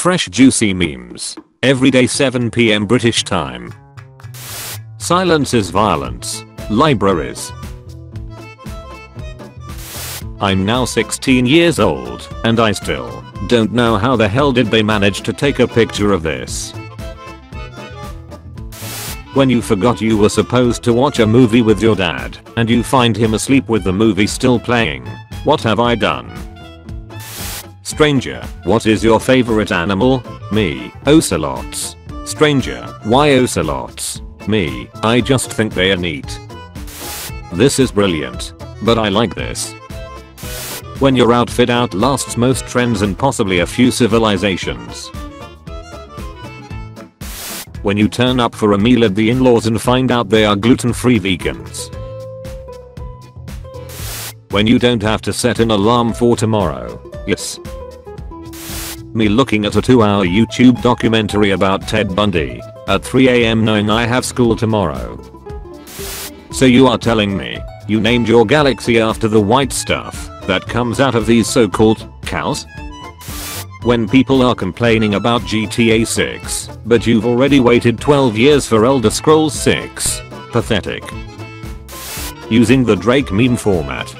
Fresh juicy memes. Every day 7 PM British time. Silence is violence. Libraries. I'm now 16 years old, and I still don't know how the hell did they manage to take a picture of this. When you forgot you were supposed to watch a movie with your dad, and you find him asleep with the movie still playing. What have I done? Stranger, what is your favorite animal? Me, ocelots. Stranger, why ocelots? Me, I just think they are neat. This is brilliant. But I like this. When your outfit outlasts most trends and possibly a few civilizations. When you turn up for a meal at the in-laws and find out they are gluten-free vegans. When you don't have to set an alarm for tomorrow. Yes. Me looking at a 2-hour YouTube documentary about Ted Bundy. At 3 AM knowing I have school tomorrow. So you are telling me you named your galaxy after the white stuff that comes out of these so-called cows? When people are complaining about GTA 6, but you've already waited 12 years for Elder Scrolls 6. Pathetic. Using the Drake meme format.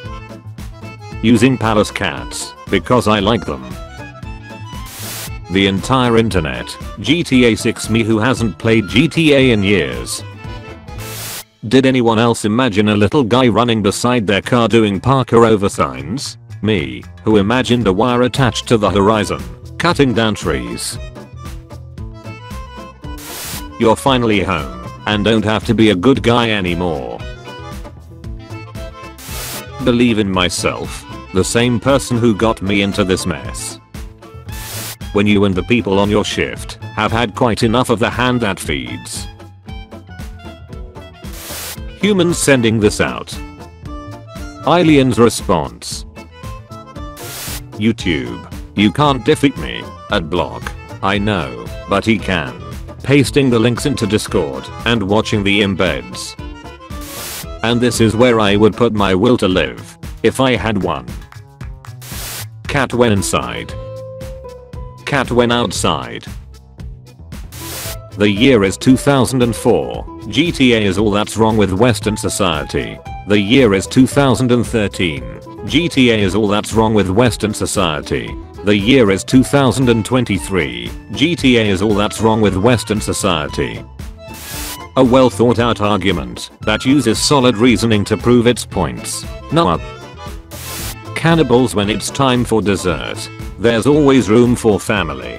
Using palace cats, because I like them. The entire internet, GTA 6 me who hasn't played GTA in years. Did anyone else imagine a little guy running beside their car doing Parker over signs? Me, who imagined a wire attached to the horizon, cutting down trees. You're finally home, and don't have to be a good guy anymore. Believe in myself, the same person who got me into this mess. When you and the people on your shift have had quite enough of the hand that feeds. Humans sending this out. Aliens response. YouTube. You can't defeat me. At block. I know, but he can. Pasting the links into Discord and watching the embeds. And this is where I would put my will to live. If I had one. Cat when inside. Cat when outside. The year is 2004. GTA is all that's wrong with Western society. The year is 2013. GTA is all that's wrong with Western society. The year is 2023. GTA is all that's wrong with Western society. A well thought out argument that uses solid reasoning to prove its points. Nah. Cannibals when it's time for dessert. There's always room for family.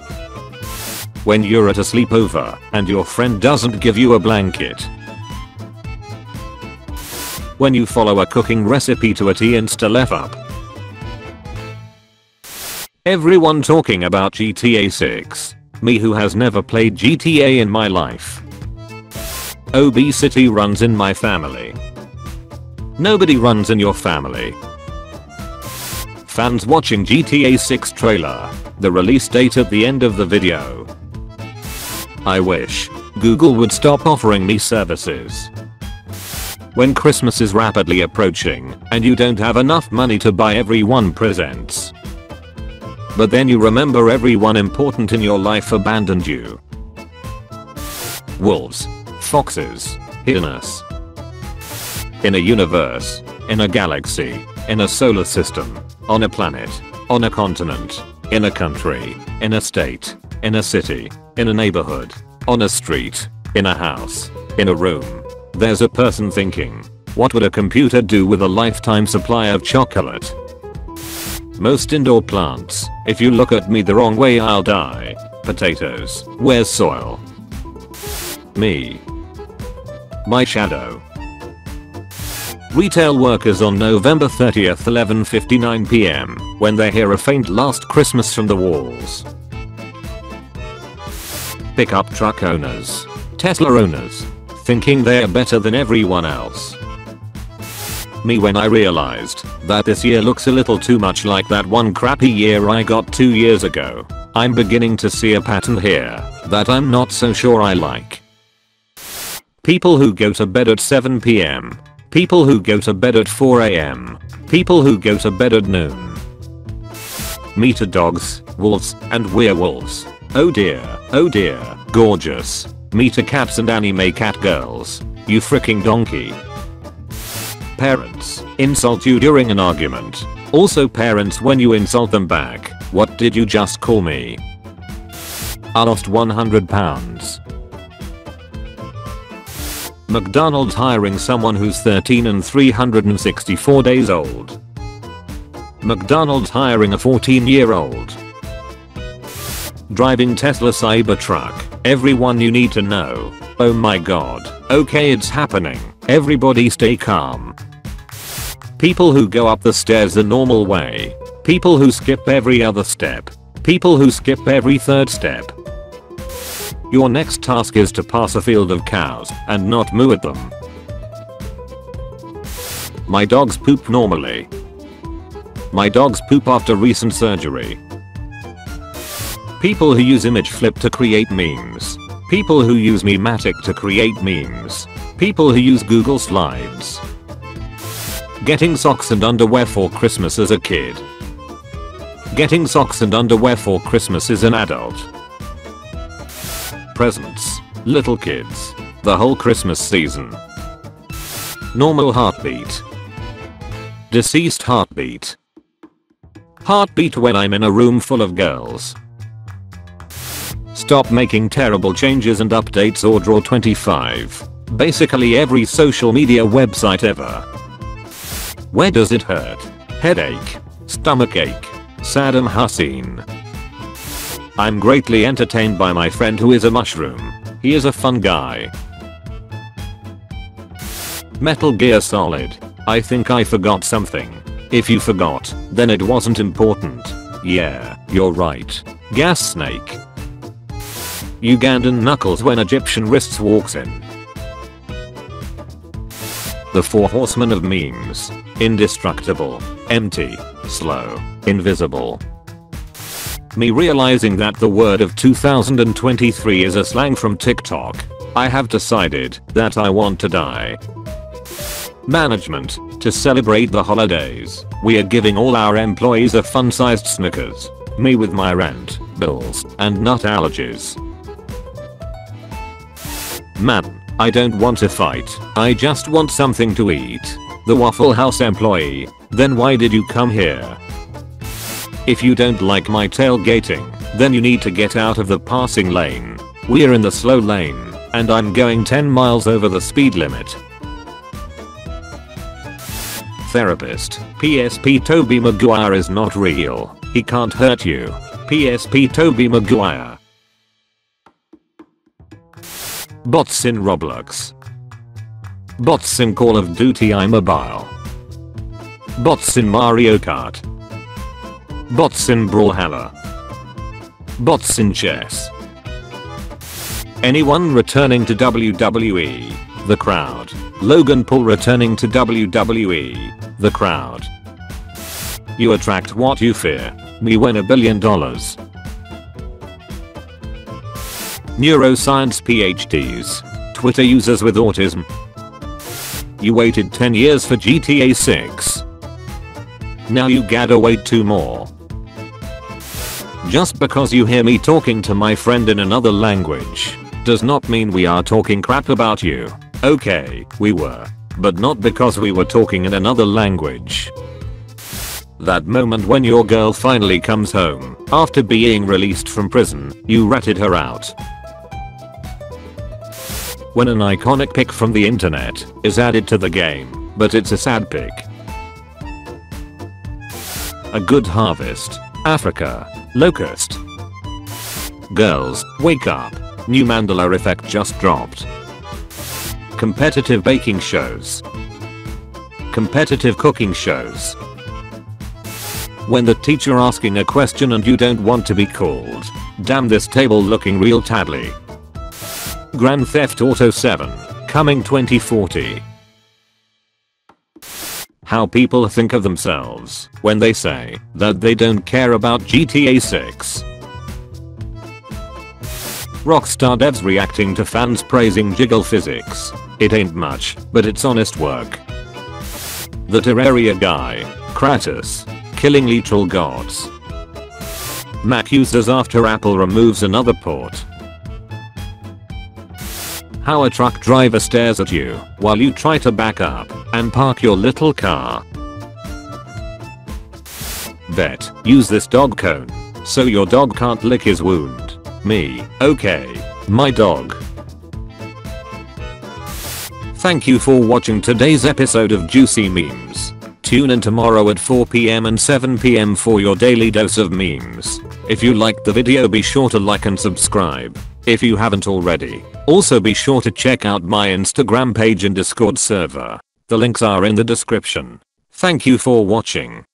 When you're at a sleepover and your friend doesn't give you a blanket. When you follow a cooking recipe to a T Insta-lev-up. Everyone talking about GTA 6. Me who has never played GTA in my life. Obesity runs in my family. Nobody runs in your family. Fans watching GTA 6 trailer. The release date at the end of the video. I wish Google would stop offering me services. When Christmas is rapidly approaching and you don't have enough money to buy everyone presents. But then you remember everyone important in your life abandoned you. Wolves. Foxes. Hyenas. In a universe. In a galaxy. In a solar system. On a planet. On a continent. In a country. In a state. In a city. In a neighborhood. On a street. In a house. In a room. There's a person thinking, what would a computer do with a lifetime supply of chocolate? Most indoor plants, if you look at me the wrong way I'll die. Potatoes, where's soil? Me. My shadow. Retail workers on November 30th 11:59 PM, when they hear a faint Last Christmas from the walls. Pickup truck owners. Tesla owners. Thinking they're better than everyone else. Me when I realized that this year looks a little too much like that one crappy year I got 2 years ago. I'm beginning to see a pattern here that I'm not so sure I like. People who go to bed at 7 PM. People who go to bed at 4 AM. People who go to bed at noon. Me to dogs, wolves, and werewolves. Oh dear, gorgeous. Meter cats and anime cat girls. You freaking donkey. Parents insult you during an argument. Also parents when you insult them back. What did you just call me? I lost 100 pounds. McDonald's hiring someone who's 13 and 364 days old. McDonald's hiring a 14-year-old. Driving Tesla Cybertruck. Everyone you need to know. Oh my god. Okay, it's happening. Everybody stay calm. People who go up the stairs the normal way. People who skip every other step. People who skip every third step. Your next task is to pass a field of cows and not moo at them. My dogs poop normally. My dogs poop after recent surgery. People who use ImageFlip to create memes. People who use Mematic to create memes. People who use Google Slides. Getting socks and underwear for Christmas as a kid. Getting socks and underwear for Christmas as an adult. Presents, little kids, the whole Christmas season. Normal heartbeat. Deceased heartbeat. Heartbeat when I'm in a room full of girls. Stop making terrible changes and updates or draw 25. Basically every social media website ever. Where does it hurt? Headache. Stomachache. Saddam Hussein. I'm greatly entertained by my friend who is a mushroom. He is a fun guy. Metal Gear Solid. I think I forgot something. If you forgot, then it wasn't important. Yeah, you're right. Gas snake. Ugandan knuckles when Egyptian wrists walks in. The Four Horsemen of Memes. Indestructible. Empty. Slow. Invisible. Me realizing that the word of 2023 is a slang from TikTok. I have decided that I want to die. Management, to celebrate the holidays, we are giving all our employees a fun-sized Snickers. Me with my rent, bills, and nut allergies. Man, I don't want to fight, I just want something to eat. The Waffle House employee, then why did you come here? If you don't like my tailgating, then you need to get out of the passing lane. We're in the slow lane, and I'm going 10 miles over the speed limit. Therapist. PSP Toby Maguire is not real. He can't hurt you. PSP Toby Maguire. Bots in Roblox. Bots in Call of Duty iMobile. Bots in Mario Kart. Bots in Brawlhalla. Bots in chess. Anyone returning to WWE. The crowd. Logan Paul returning to WWE. The crowd. You attract what you fear. Me win $1 billion. Neuroscience PhDs. Twitter users with autism. You waited 10 years for GTA 6. Now you gotta wait 2 more. Just because you hear me talking to my friend in another language does not mean we are talking crap about you. Okay, we were, but not because we were talking in another language. That moment when your girl finally comes home after being released from prison, you ratted her out. When an iconic pic from the internet is added to the game, but it's a sad pic. A good harvest. Africa. Locust. Girls, wake up. New Mandala effect just dropped. Competitive baking shows. Competitive cooking shows. When the teacher asking a question and you don't want to be called. Damn, this table looking real tattly. Grand Theft Auto 7. Coming 2040. How people think of themselves when they say that they don't care about GTA 6. Rockstar devs reacting to fans praising jiggle physics. It ain't much, but it's honest work. The Terraria guy, Kratos, killing literal gods. Mac users after Apple removes another port. How a truck driver stares at you while you try to back up and park your little car. Vet, use this dog cone so your dog can't lick his wound. Me, okay, my dog. Thank you for watching today's episode of Juicy Memes. Tune in tomorrow at 4 PM and 7 PM for your daily dose of memes. If you liked the video, be sure to like and subscribe if you haven't already. Also be sure to check out my Instagram page and Discord server. The links are in the description. Thank you for watching.